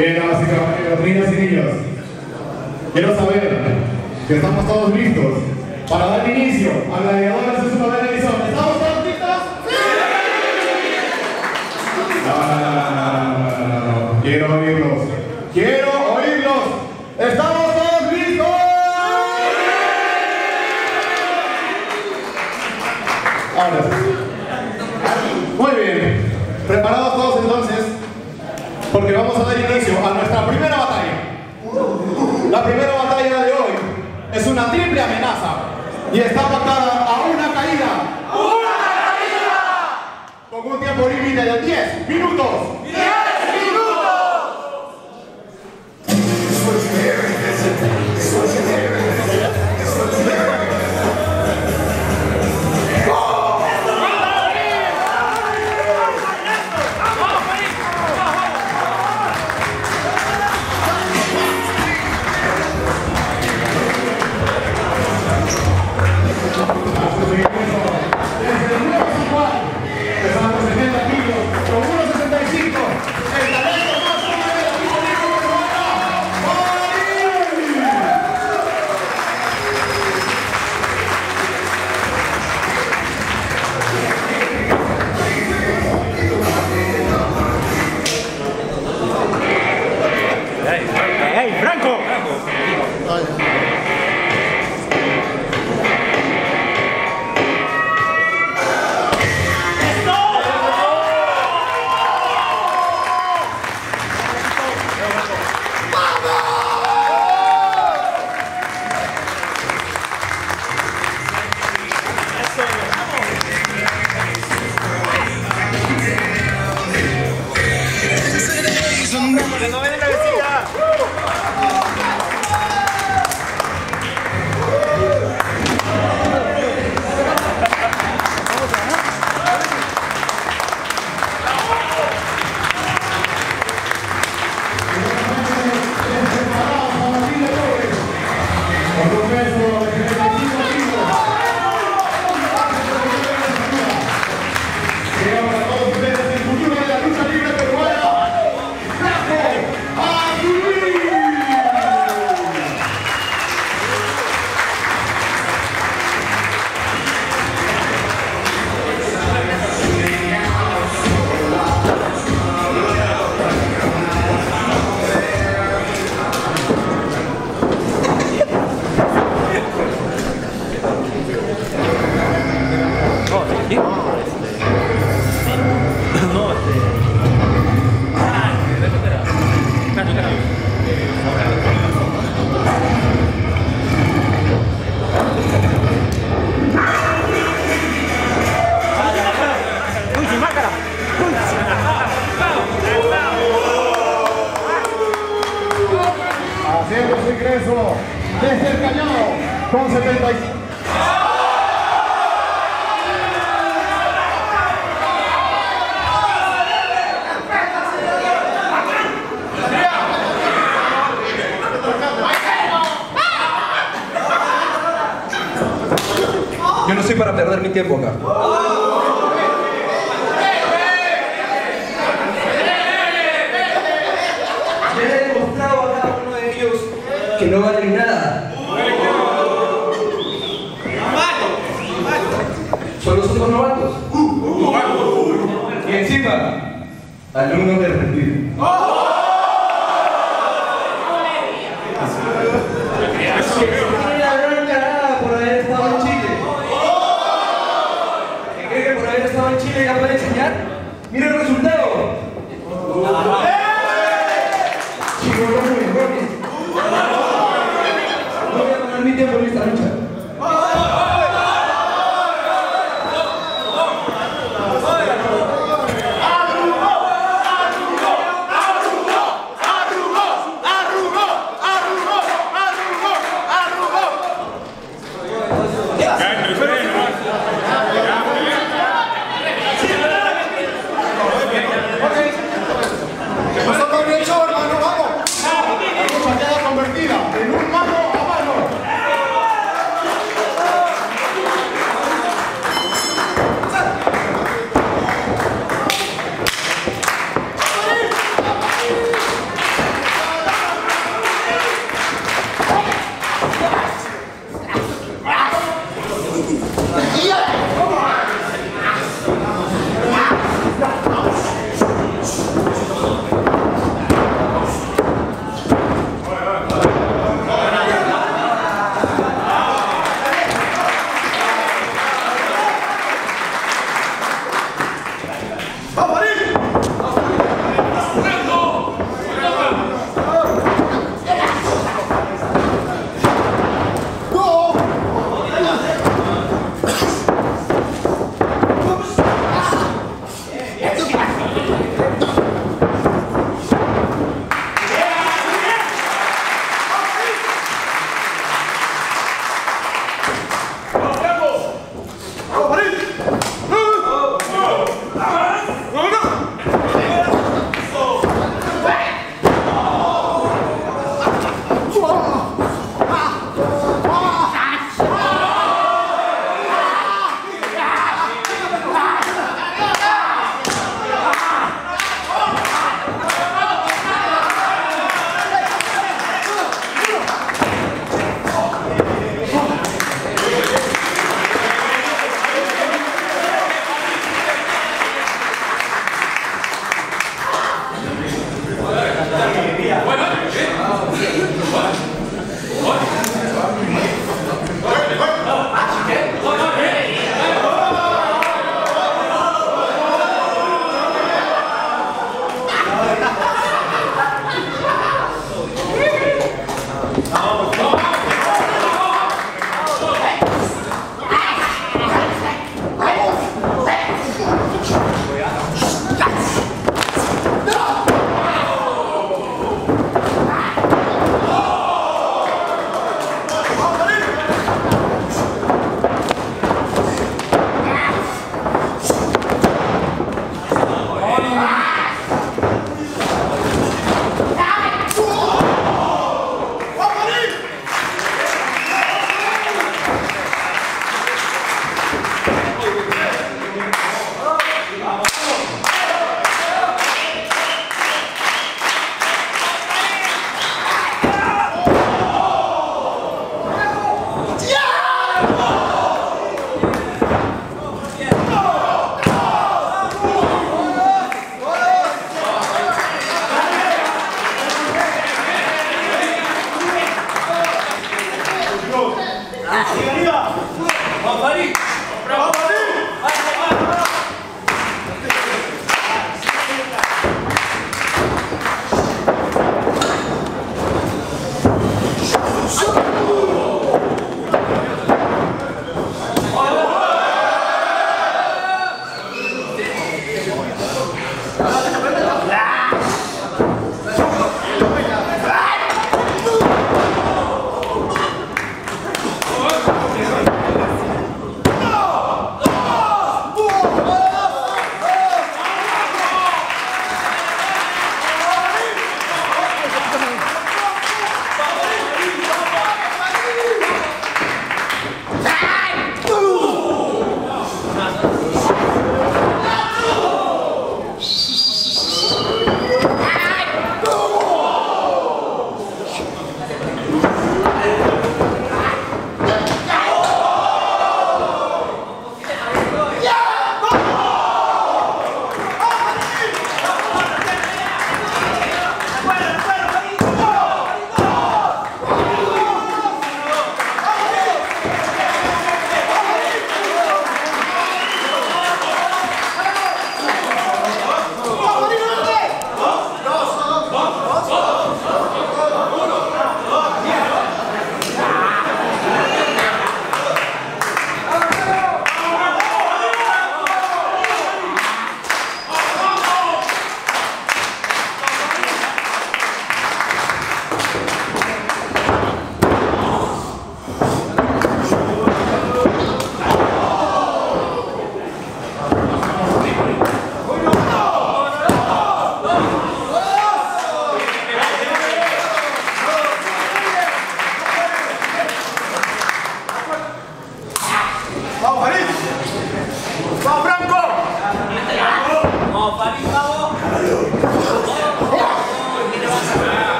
Bien, damas y caballeros, niñas y niños, quiero saber que estamos todos listos para dar inicio a Gladiadores de su novena edición. ¿Estamos todos listos? ¡Sí! No. Quiero oírlos. Quiero oírlos. ¿Estamos todos listos? Ahora sí. Muy bien. ¿Preparados todos entonces? Porque vamos a dar inicio a nuestra primera batalla. La primera batalla de hoy es una triple amenaza y está pactada a una caída. ¡Una caída! Con un tiempo límite de 10 minutos. Desde el Callao, con 75. Yo no soy para perder mi tiempo acá. Que no valen nada. Solo somos novatos. Y encima, alumnos de retiro. Así que no le habrán ganado por haber estado en Chile. ¿Qué cree que por haber estado en Chile ya puede enseñar? ¡Mira el resultado! Por esta lucha. ¡Alumno!